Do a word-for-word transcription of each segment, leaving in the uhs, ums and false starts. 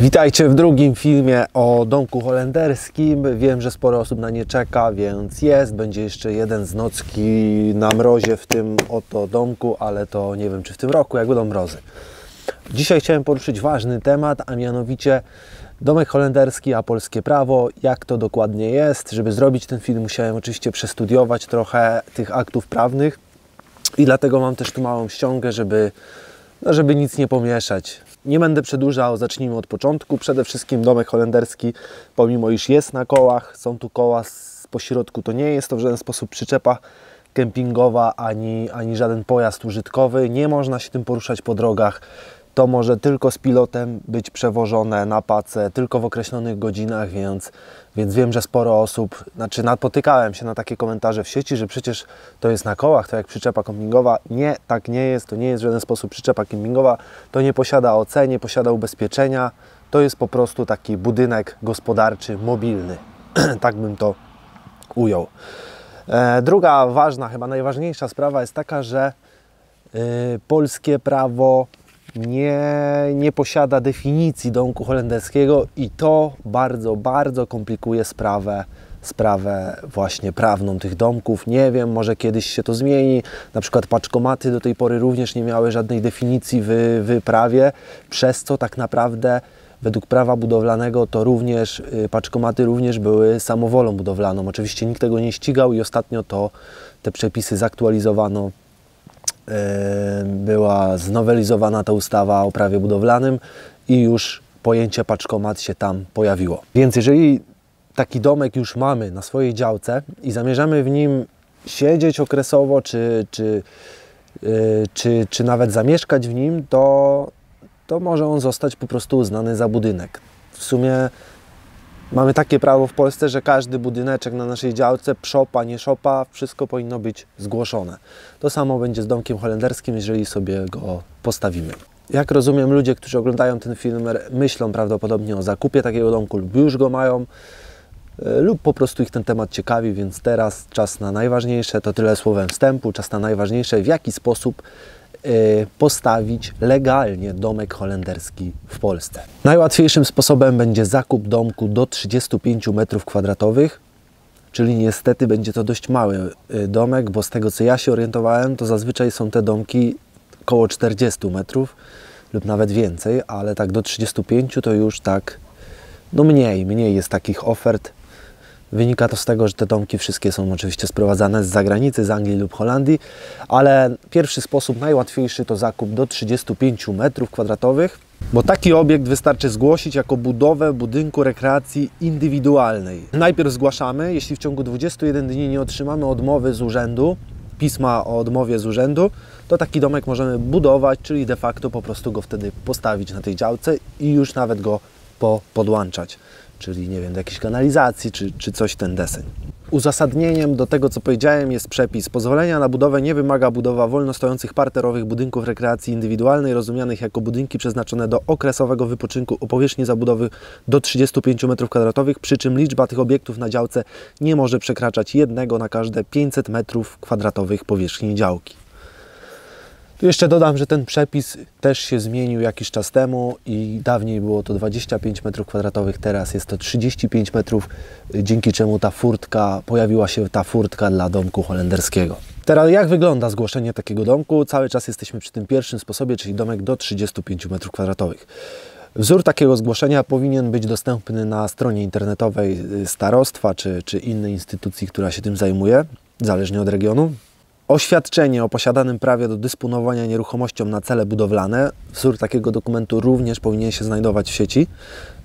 Witajcie w drugim filmie o domku holenderskim. Wiem, że sporo osób na nie czeka, więc jest. Będzie jeszcze jeden z nocki na mrozie w tym oto domku, ale to nie wiem, czy w tym roku, jak będą mrozy. Dzisiaj chciałem poruszyć ważny temat, a mianowicie domek holenderski, a polskie prawo, jak to dokładnie jest. Żeby zrobić ten film, musiałem oczywiście przestudiować trochę tych aktów prawnych i dlatego mam też tu małą ściągę, żeby, no żeby nic nie pomieszać. Nie będę przedłużał, zacznijmy od początku. Przede wszystkim domek holenderski, pomimo iż jest na kołach, są tu koła z pośrodku, to nie jest to w żaden sposób przyczepa kempingowa, ani, ani żaden pojazd użytkowy. Nie można się tym poruszać po drogach. To może tylko z pilotem być przewożone na pacę, tylko w określonych godzinach, więc, więc wiem, że sporo osób, znaczy napotykałem się na takie komentarze w sieci, że przecież to jest na kołach, to jak przyczepa kempingowa. Nie, tak nie jest, to nie jest w żaden sposób przyczepa kempingowa, to nie posiada O C, nie posiada ubezpieczenia, to jest po prostu taki budynek gospodarczy mobilny, tak bym to ujął. E, druga ważna, chyba najważniejsza sprawa jest taka, że y, polskie prawo Nie, nie posiada definicji domku holenderskiego i to bardzo, bardzo komplikuje sprawę, sprawę właśnie prawną tych domków. Nie wiem, może kiedyś się to zmieni. Na przykład paczkomaty do tej pory również nie miały żadnej definicji w, w prawie, przez co tak naprawdę według prawa budowlanego to również paczkomaty również były samowolą budowlaną. Oczywiście nikt tego nie ścigał i ostatnio to te przepisy zaktualizowano. Była znowelizowana ta ustawa o prawie budowlanym i już pojęcie paczkomat się tam pojawiło. Więc jeżeli taki domek już mamy na swojej działce i zamierzamy w nim siedzieć okresowo, czy, czy, yy, czy, czy nawet zamieszkać w nim, to, to może on zostać po prostu uznany za budynek. W sumie mamy takie prawo w Polsce, że każdy budyneczek na naszej działce, szopa, nie szopa, wszystko powinno być zgłoszone. To samo będzie z domkiem holenderskim, jeżeli sobie go postawimy. Jak rozumiem, ludzie, którzy oglądają ten film, myślą prawdopodobnie o zakupie takiego domku lub już go mają, lub po prostu ich ten temat ciekawi, więc teraz czas na najważniejsze, to tyle słowem wstępu, czas na najważniejsze, w jaki sposób postawić legalnie domek holenderski w Polsce. Najłatwiejszym sposobem będzie zakup domku do trzydziestu pięciu metrów kwadratowych, czyli niestety będzie to dość mały domek, bo z tego co ja się orientowałem, to zazwyczaj są te domki około czterdziestu metrów lub nawet więcej, ale tak do trzydziestu pięciu to już tak, no mniej, mniej jest takich ofert. Wynika to z tego, że te domki wszystkie są oczywiście sprowadzane z zagranicy, z Anglii lub Holandii, ale pierwszy sposób, najłatwiejszy, to zakup do trzydziestu pięciu metrów kwadratowych, bo taki obiekt wystarczy zgłosić jako budowę budynku rekreacji indywidualnej. Najpierw zgłaszamy, jeśli w ciągu dwudziestu jeden dni nie otrzymamy odmowy z urzędu, pisma o odmowie z urzędu, to taki domek możemy budować, czyli de facto po prostu go wtedy postawić na tej działce i już nawet go po podłączać. Czyli nie wiem, do jakiejś kanalizacji, czy, czy coś ten deseń. Uzasadnieniem do tego, co powiedziałem, jest przepis. Pozwolenia na budowę nie wymaga budowa wolno stojących parterowych budynków rekreacji indywidualnej, rozumianych jako budynki przeznaczone do okresowego wypoczynku o powierzchni zabudowy do trzydziestu pięciu metrów kwadratowych, przy czym liczba tych obiektów na działce nie może przekraczać jednego na każde pięćset metrów kwadratowych powierzchni działki. Tu jeszcze dodam, że ten przepis też się zmienił jakiś czas temu i dawniej było to dwadzieścia pięć metrów kwadratowych, teraz jest to trzydzieści pięć metrów, dzięki czemu ta furtka, pojawiła się ta furtka dla domku holenderskiego. Teraz jak wygląda zgłoszenie takiego domku? Cały czas jesteśmy przy tym pierwszym sposobie, czyli domek do trzydziestu pięciu metrów kwadratowych. Wzór takiego zgłoszenia powinien być dostępny na stronie internetowej starostwa czy, czy innej instytucji, która się tym zajmuje, zależnie od regionu. Oświadczenie o posiadanym prawie do dysponowania nieruchomością na cele budowlane. Wzór takiego dokumentu również powinien się znajdować w sieci.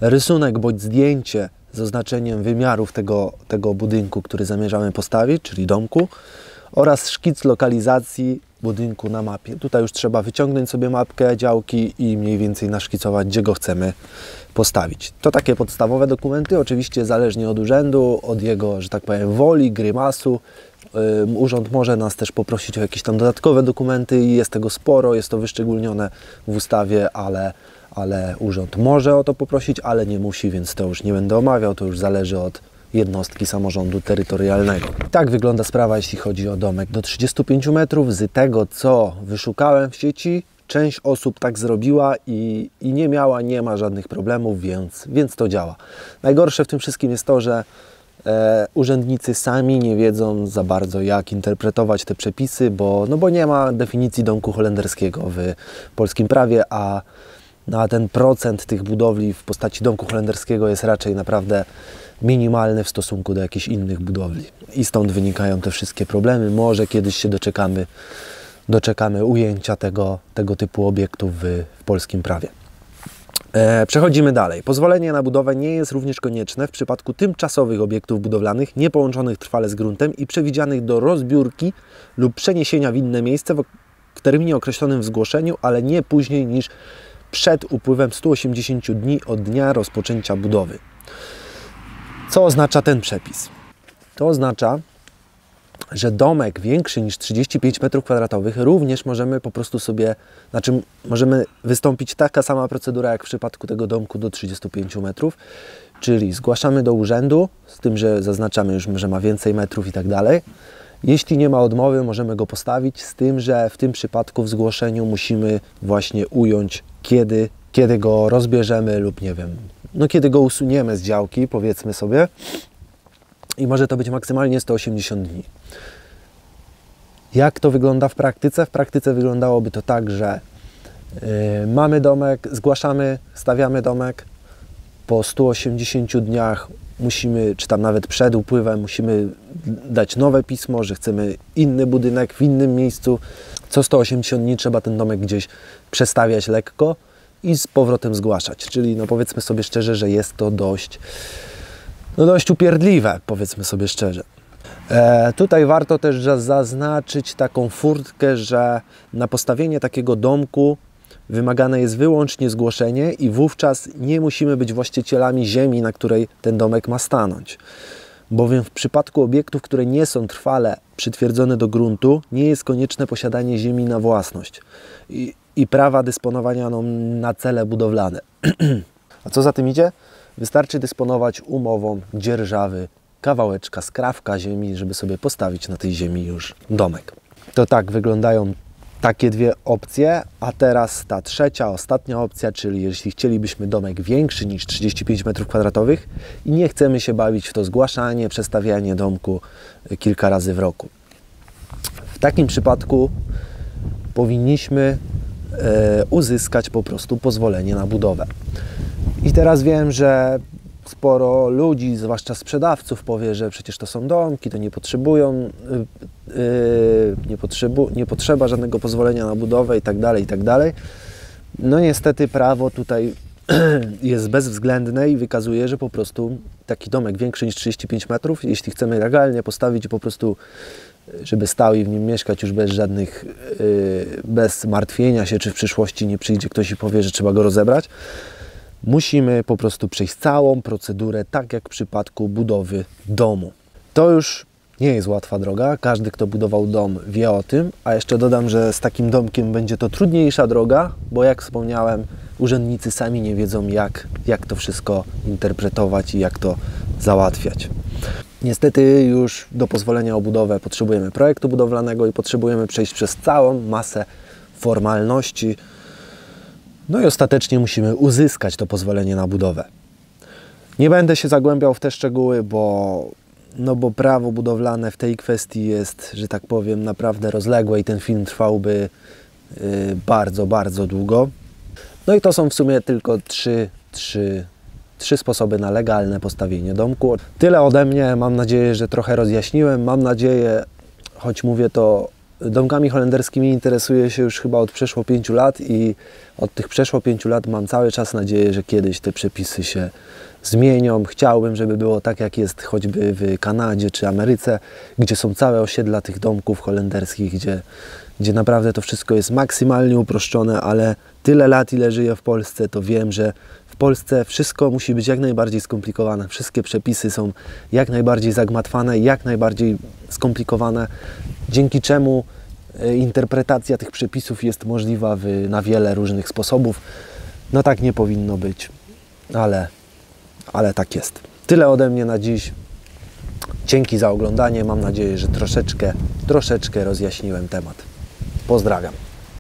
Rysunek bądź zdjęcie z oznaczeniem wymiarów tego, tego budynku, który zamierzamy postawić, czyli domku. Oraz szkic lokalizacji budynku na mapie. Tutaj już trzeba wyciągnąć sobie mapkę działki i mniej więcej naszkicować, gdzie go chcemy postawić. To takie podstawowe dokumenty, oczywiście zależnie od urzędu, od jego, że tak powiem, woli, grymasu. Urząd może nas też poprosić o jakieś tam dodatkowe dokumenty i jest tego sporo, jest to wyszczególnione w ustawie, ale, ale urząd może o to poprosić, ale nie musi, więc to już nie będę omawiał, to już zależy od jednostki samorządu terytorialnego. Tak wygląda sprawa, jeśli chodzi o domek do trzydziestu pięciu metrów. Z tego, co wyszukałem w sieci, Część osób tak zrobiła i, i nie miała, nie ma żadnych problemów, więc, więc to działa. Najgorsze w tym wszystkim jest to, że e, urzędnicy sami nie wiedzą za bardzo, jak interpretować te przepisy, bo, no bo nie ma definicji domku holenderskiego w polskim prawie, a na ten procent tych budowli w postaci domku holenderskiego jest raczej naprawdę minimalny w stosunku do jakichś innych budowli. I stąd wynikają te wszystkie problemy. Może kiedyś się doczekamy, doczekamy ujęcia tego, tego typu obiektów w, w polskim prawie. E, przechodzimy dalej. Pozwolenie na budowę nie jest również konieczne w przypadku tymczasowych obiektów budowlanych niepołączonych trwale z gruntem i przewidzianych do rozbiórki lub przeniesienia w inne miejsce w, w terminie określonym w zgłoszeniu, ale nie później niż przed upływem stu osiemdziesięciu dni od dnia rozpoczęcia budowy. Co oznacza ten przepis? To oznacza, że domek większy niż trzydzieści pięć metrów kwadratowych również możemy po prostu sobie, znaczy możemy wystąpić taka sama procedura jak w przypadku tego domku do trzydziestu pięciu metrów, czyli zgłaszamy do urzędu, z tym, że zaznaczamy już, że ma więcej metrów i tak dalej. Jeśli nie ma odmowy, możemy go postawić, z tym, że w tym przypadku w zgłoszeniu musimy właśnie ująć, kiedy, kiedy go rozbierzemy lub nie wiem, no kiedy go usuniemy z działki, powiedzmy sobie, i może to być maksymalnie sto osiemdziesiąt dni. Jak to wygląda w praktyce? W praktyce wyglądałoby to tak, że yy, mamy domek, zgłaszamy, stawiamy domek, po stu osiemdziesięciu dniach musimy, czy tam nawet przed upływem, musimy dać nowe pismo, że chcemy inny budynek w innym miejscu. Co sto osiemdziesiąt dni trzeba ten domek gdzieś przestawiać lekko i z powrotem zgłaszać. Czyli no powiedzmy sobie szczerze, że jest to dość, no dość upierdliwe, powiedzmy sobie szczerze. E, tutaj warto też zaznaczyć taką furtkę, że na postawienie takiego domku wymagane jest wyłącznie zgłoszenie i wówczas nie musimy być właścicielami ziemi, na której ten domek ma stanąć. Bowiem w przypadku obiektów, które nie są trwale przytwierdzone do gruntu, nie jest konieczne posiadanie ziemi na własność i, i prawa dysponowania nią na cele budowlane. A co za tym idzie? Wystarczy dysponować umową dzierżawy kawałeczka, skrawka ziemi, żeby sobie postawić na tej ziemi już domek. To tak wyglądają takie dwie opcje, a teraz ta trzecia, ostatnia opcja, czyli jeśli chcielibyśmy domek większy niż trzydzieści pięć metrów kwadratowych i nie chcemy się bawić w to zgłaszanie, przestawianie domku kilka razy w roku. W takim przypadku powinniśmy yy, uzyskać po prostu pozwolenie na budowę. I teraz wiem, że sporo ludzi, zwłaszcza sprzedawców, powie, że przecież to są domki, to nie potrzebują, yy, nie, potrzebu nie potrzeba żadnego pozwolenia na budowę i tak dalej, i tak dalej. No niestety prawo tutaj jest bezwzględne i wykazuje, że po prostu taki domek większy niż trzydzieści pięć metrów, jeśli chcemy legalnie postawić po prostu, żeby stał i w nim mieszkać już bez żadnych, yy, bez martwienia się, czy w przyszłości nie przyjdzie ktoś i powie, że trzeba go rozebrać, musimy po prostu przejść całą procedurę, tak jak w przypadku budowy domu. To już nie jest łatwa droga. Każdy, kto budował dom, wie o tym. A jeszcze dodam, że z takim domkiem będzie to trudniejsza droga, bo jak wspomniałem, urzędnicy sami nie wiedzą, jak, jak to wszystko interpretować i jak to załatwiać. Niestety już do pozwolenia o budowę potrzebujemy projektu budowlanego i potrzebujemy przejść przez całą masę formalności. No i ostatecznie musimy uzyskać to pozwolenie na budowę. Nie będę się zagłębiał w te szczegóły, bo, no bo prawo budowlane w tej kwestii jest, że tak powiem, naprawdę rozległe i ten film trwałby yy, bardzo, bardzo długo. No i to są w sumie tylko trzy, trzy, trzy sposoby na legalne postawienie domku. Tyle ode mnie. Mam nadzieję, że trochę rozjaśniłem. Mam nadzieję, choć mówię to, domkami holenderskimi interesuję się już chyba od przeszło pięciu lat i od tych przeszło pięciu lat mam cały czas nadzieję, że kiedyś te przepisy się zmienią. Chciałbym, żeby było tak, jak jest choćby w Kanadzie czy Ameryce, gdzie są całe osiedla tych domków holenderskich, gdzie, gdzie naprawdę to wszystko jest maksymalnie uproszczone, ale tyle lat, ile żyję w Polsce, to wiem, że w Polsce wszystko musi być jak najbardziej skomplikowane. Wszystkie przepisy są jak najbardziej zagmatwane, jak najbardziej skomplikowane, dzięki czemu interpretacja tych przepisów jest możliwa w, na wiele różnych sposobów. No tak nie powinno być, ale, ale tak jest. Tyle ode mnie na dziś. Dzięki za oglądanie. Mam nadzieję, że troszeczkę, troszeczkę rozjaśniłem temat. Pozdrawiam.